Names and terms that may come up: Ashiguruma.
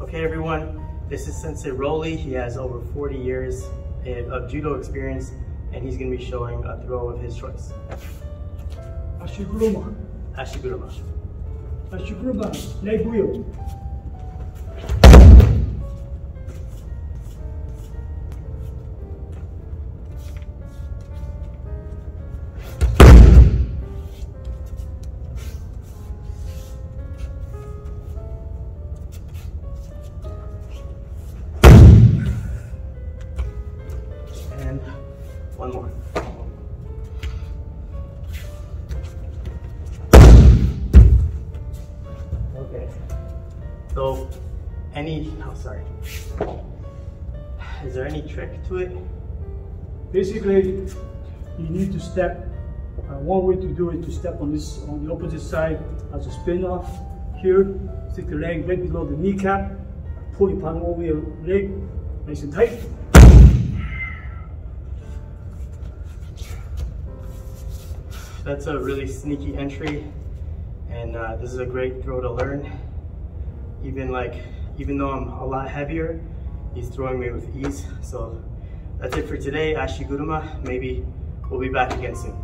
Okay everyone, this is Sensei Rolly. He has over 40 years of judo experience and he's going to be showing a throw of his choice. Ashiguruma. Ashiguruma. Ashiguruma, leg wheel. One more. Okay. So, is there any trick to it? Basically, you need to step. One way to do it is to step on the opposite side as a spin off. Here, stick the leg right below the kneecap, pull your palm over your leg, nice and tight. That's a really sneaky entry, and this is a great throw to learn. Even though I'm a lot heavier, he's throwing me with ease. So that's it for today, Ashiguruma. Maybe we'll be back again soon.